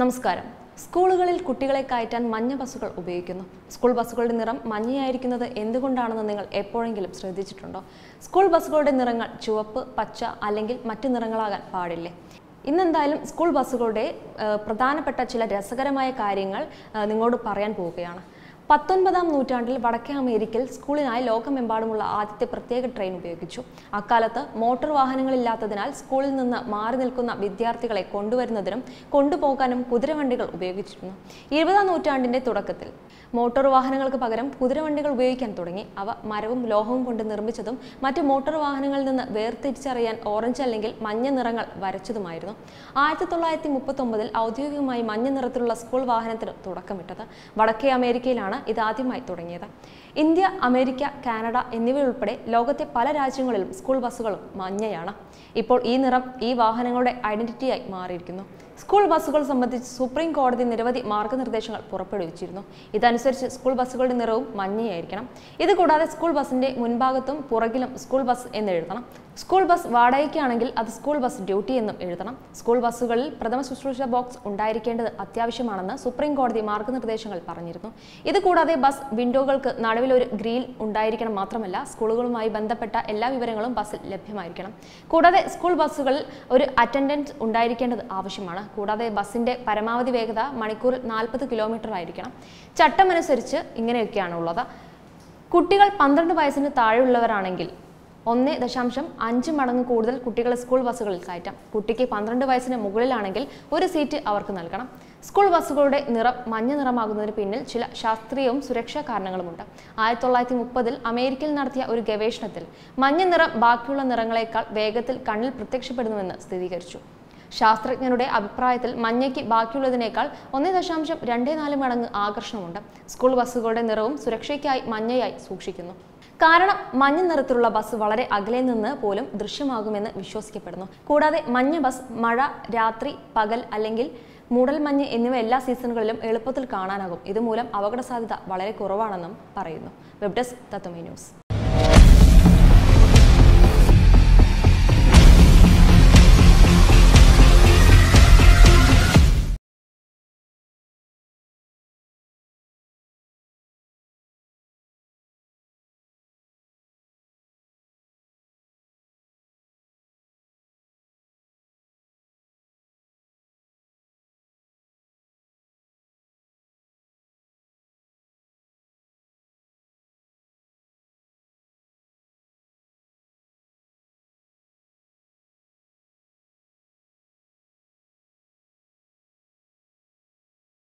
നമസ്കാരം. സ്കൂളുകളിൽ കുട്ടികളെ കയറ്റാൻ മഞ്ഞ ബസ്സുകൾ ഉപയോഗിക്കുന്നു. സ്കൂൾ ബസ്സുകളുടെ നിറം മഞ്ഞയായിരിക്കുന്നത് എന്തുകൊണ്ടാണെന്ന് നിങ്ങൾ എപ്പോഴെങ്കിലും ശ്രദ്ധിച്ചിട്ടുണ്ടോ? സ്കൂൾ ബസ്സുകളുടെ നിറങ്ങൾ ചുവപ്പ്, പച്ച അല്ലെങ്കിൽ മറ്റ് നിറങ്ങളാകാൻ പാടില്ല. ഇന്നെന്തായാലും സ്കൂൾ ബസ്സുകളുടെ പ്രധാനപ്പെട്ട ചില രസകരമായ കാര്യങ്ങൾ നിങ്ങളോട് പറയാൻ പോവുകയാണ്. 19-ആം നൂറ്റാണ്ടിൽ വടക്കേ അമേരിക്കയിൽ സ്കൂളിനായി ലോകമെമ്പാടുമുള്ള ആദ്യത്തെ പ്രത്യേക ട്രെയിൻ ഉപയോഗിച്ചു. അക്കാലത്ത് മോട്ടോർ വാഹനങ്ങളില്ലാത്തതിനാൽ സ്കൂളിൽ നിന്ന് മാറി നിൽക്കുന്ന വിദ്യാർത്ഥികളെ കൊണ്ടുവരുന്നതിനും കൊണ്ടുപോകാനും കുതിരവണ്ടികൾ ഉപയോഗിച്ചിരുന്നു. 20-ആം നൂറ്റാണ്ടിൻ്റെ തുടക്കത്തിൽ മോട്ടോർ വാഹനങ്ങൾക്ക് പകരം കുതിരവണ്ടികൾ ഉപയോഗിക്കാൻ തുടങ്ങി. അവ മരവും ലോഹവും കൊണ്ട് നിർമ്മിച്ചതും മറ്റ് മോട്ടോർ വാഹനങ്ങളിൽ നിന്ന് വേർതിരിച്ചറിയാൻ ഓറഞ്ച് അല്ലെങ്കിൽ മഞ്ഞ നിറങ്ങൾ വരച്ചതുമായിരുന്നു. 1939-ൽ ഔദ്യോഗികമായി മഞ്ഞ നിറത്തിലുള്ള സ്കൂൾ വാഹനത്തിന് തുടക്കമിട്ടത്. വടക്കേ അമേരിക്കയിലാണ് ഇതാദ്യമായി തുടങ്ങിയത്. ഇന്ത്യ, അമേരിക്ക, കാനഡ എന്നിവയുൾപ്പെടെ ലോകത്തെ പല രാജ്യങ്ങളിലും സ്കൂൾ ബസ്സുകളും മഞ്ഞയാണ്. ഇപ്പോൾ ഈ നിറം ഈ വാഹനങ്ങളുടെ ഐഡന്റിറ്റിയായി മാറിയിരിക്കുന്നു. സ്കൂൾ ബസ്സുകൾ സംബന്ധിച്ച് സുപ്രീം കോടതി നിരവധി മാർഗ്ഗനിർദ്ദേശങ്ങൾ പുറപ്പെടുവിച്ചിരുന്നു. ഇതനുസരിച്ച് സ്കൂൾ ബസ്സുകളുടെ നിറവും മഞ്ഞയായിരിക്കണം. ഇതുകൂടാതെ സ്കൂൾ ബസ്സിൻ്റെ മുൻഭാഗത്തും പുറകിലും സ്കൂൾ ബസ് എന്ന് എഴുതണം. സ്കൂൾ ബസ് വാടകയ്ക്കാണെങ്കിൽ അത് സ്കൂൾ ബസ് ഡ്യൂട്ടി എന്നും എഴുതണം. സ്കൂൾ ബസ്സുകളിൽ പ്രഥമ ശുശ്രൂഷ ബോക്സ് ഉണ്ടായിരിക്കേണ്ടത് അത്യാവശ്യമാണെന്ന് സുപ്രീം കോടതി മാർഗ്ഗനിർദ്ദേശങ്ങൾ പറഞ്ഞിരുന്നു. ഇതുകൂടാതെ ബസ് വിൻഡോകൾക്ക് നടുവിൽ ഒരു ഗ്രിൽ ഉണ്ടായിരിക്കണം. മാത്രമല്ല, സ്കൂളുകളുമായി ബന്ധപ്പെട്ട എല്ലാ വിവരങ്ങളും ബസ്സിൽ ലഭ്യമായിരിക്കണം. കൂടാതെ സ്കൂൾ ബസ്സുകളിൽ ഒരു അറ്റൻഡൻസ് ഉണ്ടായിരിക്കേണ്ടത് ആവശ്യമാണ്. കൂടാതെ ബസ്സിൻ്റെ പരമാവധി വേഗത മണിക്കൂറിൽ 40 കിലോമീറ്റർ ആയിരിക്കണം. ചട്ടമനുസരിച്ച് ഇങ്ങനെയൊക്കെയാണുള്ളത്. കുട്ടികൾ 12 വയസ്സിന് താഴെയുള്ളവരാണെങ്കിൽ 1.5 മടങ്ങ് കൂടുതൽ കുട്ടികളെ സ്കൂൾ ബസ്സുകളിൽ കയറ്റാം. കുട്ടിക്ക് 12 വയസ്സിന് മുകളിലാണെങ്കിൽ ഒരു സീറ്റ് അവർക്ക് നൽകണം. സ്കൂൾ ബസ്സുകളുടെ നിറം മഞ്ഞ നിറമാകുന്നതിന് പിന്നിൽ ചില ശാസ്ത്രീയവും സുരക്ഷാ കാരണങ്ങളുമുണ്ട്. 1930-ൽ അമേരിക്കയിൽ നടത്തിയ ഒരു ഗവേഷണത്തിൽ മഞ്ഞ നിറം ബാക്കിയുള്ള നിറങ്ങളെക്കാൾ വേഗത്തിൽ കണ്ണിൽ പ്രത്യക്ഷപ്പെടുന്നുവെന്ന് സ്ഥിരീകരിച്ചു. ശാസ്ത്രജ്ഞരുടെ അഭിപ്രായത്തിൽ മഞ്ഞയ്ക്ക് ബാക്കിയുള്ളതിനേക്കാൾ 1.24 മടങ്ങ് ആകർഷണമുണ്ട്. സ്കൂൾ ബസ്സുകളുടെ നിറവും സുരക്ഷയ്ക്കായി മഞ്ഞയായി സൂക്ഷിക്കുന്നു. കാരണം മഞ്ഞ നിറത്തിലുള്ള ബസ് വളരെ അകലെ നിന്ന് പോലും ദൃശ്യമാകുമെന്ന് വിശ്വസിക്കപ്പെടുന്നു. കൂടാതെ മഞ്ഞ ബസ് മഴ, രാത്രി, പകൽ അല്ലെങ്കിൽ മൂടൽമഞ്ഞ് എന്നിവ എല്ലാ സീസണുകളിലും എളുപ്പത്തിൽ കാണാനാകും. ഇതുമൂലം അപകട സാധ്യത വളരെ കുറവാണെന്നും പറയുന്നു. വെബ് ഡെസ്ക് തത്തുമൈ ന്യൂസ്.